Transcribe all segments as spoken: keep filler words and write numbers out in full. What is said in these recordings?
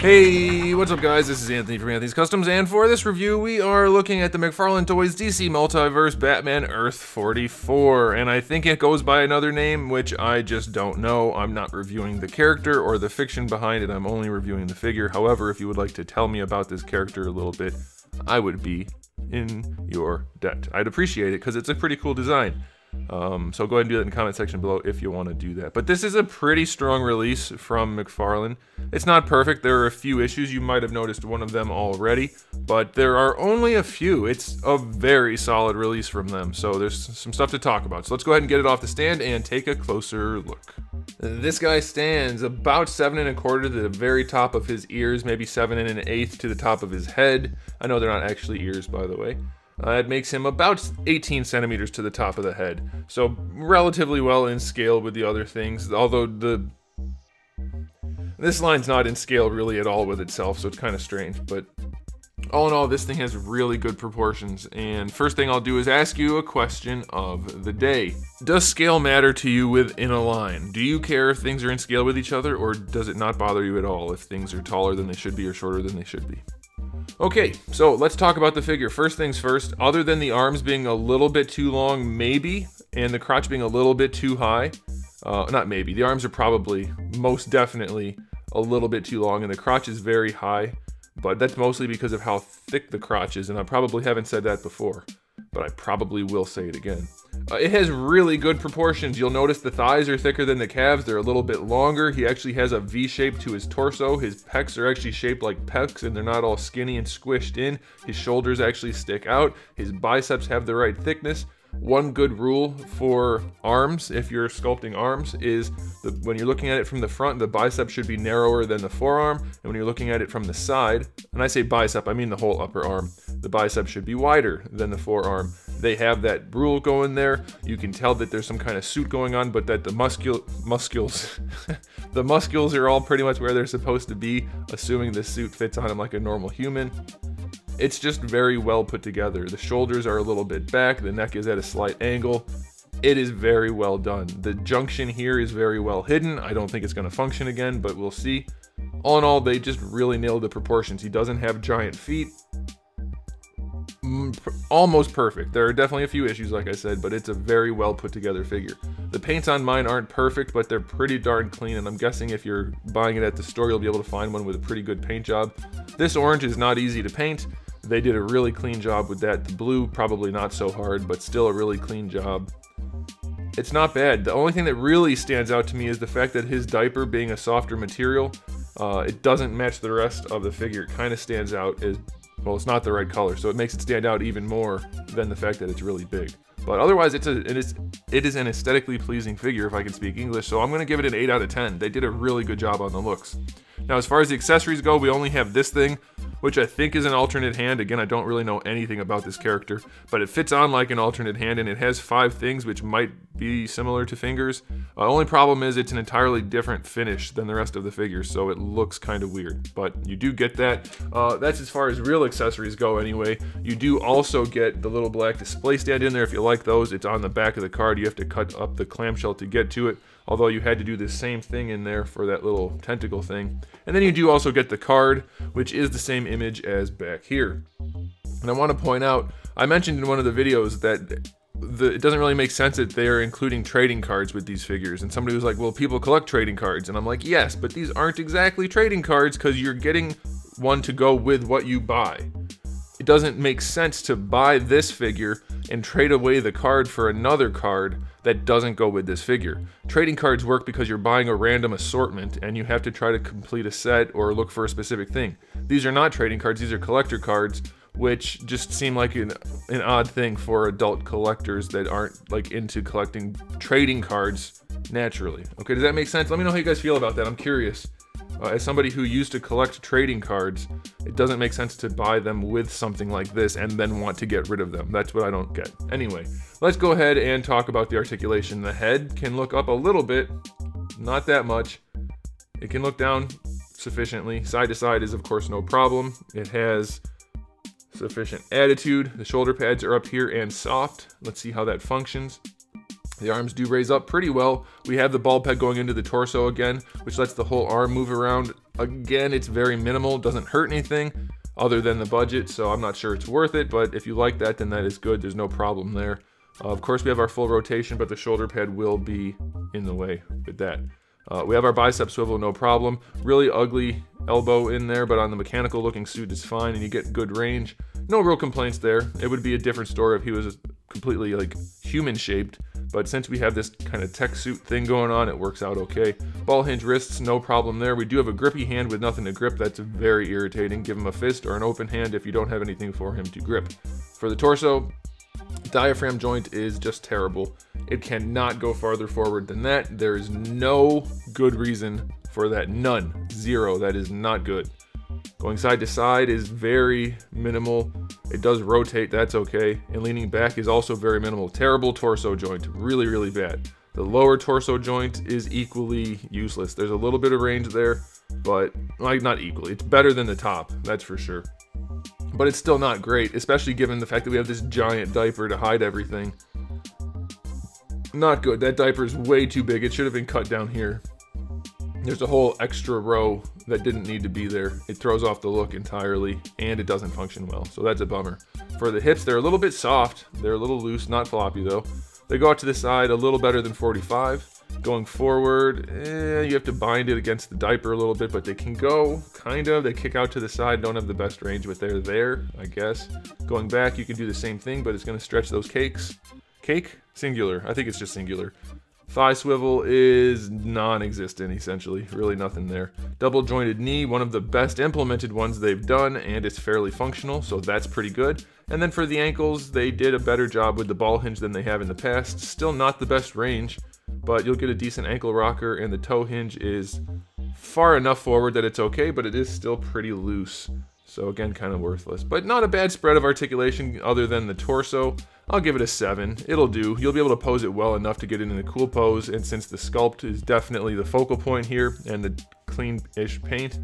Hey, what's up guys, this is Anthony from Anthony's Customs, and for this review we are looking at the McFarlane Toys D C Multiverse Batman Earth forty-four, and I think it goes by another name, which I just don't know. I'm not reviewing the character or the fiction behind it, I'm only reviewing the figure. However, if you would like to tell me about this character a little bit, I would be in your debt. I'd appreciate it, because it's a pretty cool design. Um, so go ahead and do that in the comment section below if you want to do that. But this is a pretty strong release from McFarlane. It's not perfect. There are a few issues. You might have noticed one of them already, but there are only a few. It's a very solid release from them. So there's some stuff to talk about. So let's go ahead and get it off the stand and take a closer look. This guy stands about seven and a quarter to the very top of his ears, maybe seven and an eighth to the top of his head. I know they're not actually ears, by the way. Uh, it makes him about eighteen centimeters to the top of the head. So relatively well in scale with the other things, although the this line's not in scale really at all with itself, so it's kind of strange. But all in all, this thing has really good proportions. And first thing I'll do is ask you a question of the day. Does scale matter to you within a line? Do you care if things are in scale with each other, or does it not bother you at all if things are taller than they should be or shorter than they should be? Okay, so let's talk about the figure. First things first, other than the arms being a little bit too long, maybe, and the crotch being a little bit too high, uh, not maybe, the arms are probably most definitely a little bit too long, and the crotch is very high, but that's mostly because of how thick the crotch is, and I probably haven't said that before, but I probably will say it again. Uh, it has really good proportions. You'll notice the thighs are thicker than the calves. They're a little bit longer. He actually has a V shape to his torso. His pecs are actually shaped like pecs, and they're not all skinny and squished in. His shoulders actually stick out. His biceps have the right thickness. One good rule for arms, if you're sculpting arms, is the, when you're looking at it from the front, the bicep should be narrower than the forearm, and when you're looking at it from the side, and I say bicep, I mean the whole upper arm, the bicep should be wider than the forearm. They have that rule going there. You can tell that there's some kind of suit going on, but that the muscul muscles, the muscles are all pretty much where they're supposed to be, assuming the suit fits on him like a normal human. It's just very well put together. The shoulders are a little bit back, the neck is at a slight angle. It is very well done. The junction here is very well hidden. I don't think it's gonna function again, but we'll see. All in all, they just really nailed the proportions. He doesn't have giant feet. Almost perfect. There are definitely a few issues, like I said, but it's a very well put together figure. The paints on mine aren't perfect, but they're pretty darn clean, and I'm guessing if you're buying it at the store, you'll be able to find one with a pretty good paint job. This orange is not easy to paint. They did a really clean job with that. The blue, probably not so hard, but still a really clean job. It's not bad. The only thing that really stands out to me is the fact that his diaper being a softer material, uh, it doesn't match the rest of the figure. It kind of stands out as, well, it's not the right color, so it makes it stand out even more than the fact that it's really big. But otherwise, it's a, it, is, it is an aesthetically pleasing figure, if I can speak English, so I'm going to give it an eight out of ten. They did a really good job on the looks. Now, as far as the accessories go, we only have this thing, which I think is an alternate hand. Again, I don't really know anything about this character, but it fits on like an alternate hand, and it has five things, which might be similar to fingers. The uh, only problem is it's an entirely different finish than the rest of the figure, so it looks kind of weird, but you do get that. Uh, that's as far as real accessories go anyway. You do also get the little black display stand in there if you like those. It's on the back of the card. You have to cut up the clamshell to get to it, although you had to do the same thing in there for that little tentacle thing. And then you do also get the card, which is the same image as back here. And I want to point out, I mentioned in one of the videos that the, it doesn't really make sense that they are including trading cards with these figures. And somebody was like, well, people collect trading cards. And I'm like, yes, but these aren't exactly trading cards because you're getting one to go with what you buy. It doesn't make sense to buy this figure and trade away the card for another card that doesn't go with this figure. Trading cards work because you're buying a random assortment and you have to try to complete a set or look for a specific thing. These are not trading cards, these are collector cards, which just seem like an, an odd thing for adult collectors that aren't like into collecting trading cards naturally. Okay, does that make sense? Let me know how you guys feel about that, I'm curious. Uh, as somebody who used to collect trading cards, it doesn't make sense to buy them with something like this and then want to get rid of them. That's what I don't get. Anyway, let's go ahead and talk about the articulation. The head can look up a little bit, not that much. It can look down sufficiently. Side to side is of course no problem. It has sufficient attitude. The shoulder pads are up here and soft. Let's see how that functions. The arms do raise up pretty well. We have the ball peg going into the torso again, which lets the whole arm move around. Again, it's very minimal, doesn't hurt anything other than the budget, so I'm not sure it's worth it, but if you like that, then that is good. There's no problem there. Uh, of course, we have our full rotation, but the shoulder pad will be in the way with that. Uh, we have our bicep swivel, no problem. Really ugly elbow in there, but on the mechanical looking suit it's fine, and you get good range. No real complaints there. It would be a different story if he was completely like human shaped, but since we have this kind of tech suit thing going on, it works out okay. Ball hinge wrists, no problem there. We do have a grippy hand with nothing to grip. That's very irritating. Give him a fist or an open hand if you don't have anything for him to grip. For the torso, diaphragm joint is just terrible. It cannot go farther forward than that. There is no good reason for that. None. Zero. That is not good. Going side to side is very minimal. It does rotate, that's okay. And leaning back is also very minimal. Terrible torso joint, really, really bad. The lower torso joint is equally useless. There's a little bit of range there, but like not equally. It's better than the top, that's for sure. But it's still not great, especially given the fact that we have this giant diaper to hide everything. Not good. That diaper is way too big. It should have been cut down here. There's a whole extra row that didn't need to be there. It throws off the look entirely, and it doesn't function well, so that's a bummer. For the hips, they're a little bit soft. They're a little loose, not floppy though. They go out to the side a little better than forty-five. Going forward, eh, you have to bind it against the diaper a little bit, but they can go, kind of. They kick out to the side, don't have the best range, but they're there, I guess. Going back, you can do the same thing, but it's gonna stretch those cakes. Cake? Singular. I think it's just singular. Thigh swivel is non-existent, essentially. Really nothing there. Double jointed knee, one of the best implemented ones they've done, and it's fairly functional, so that's pretty good. And then for the ankles, they did a better job with the ball hinge than they have in the past. Still not the best range, but you'll get a decent ankle rocker, and the toe hinge is far enough forward that it's okay, but it is still pretty loose. So again, kind of worthless, but not a bad spread of articulation other than the torso. I'll give it a seven. It'll do. You'll be able to pose it well enough to get it in a cool pose. And since the sculpt is definitely the focal point here and the clean-ish paint,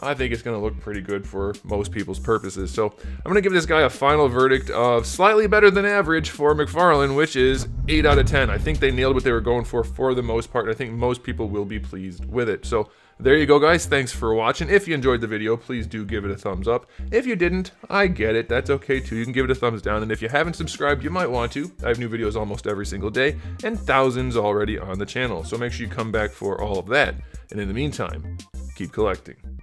I think it's going to look pretty good for most people's purposes. So I'm going to give this guy a final verdict of slightly better than average for McFarlane, which is eight out of ten. I think they nailed what they were going for for the most part. I think most people will be pleased with it. So there you go, guys. Thanks for watching. If you enjoyed the video, please do give it a thumbs up. If you didn't, I get it. That's okay, too. You can give it a thumbs down. And if you haven't subscribed, you might want to. I have new videos almost every single day and thousands already on the channel. So make sure you come back for all of that. And in the meantime, keep collecting.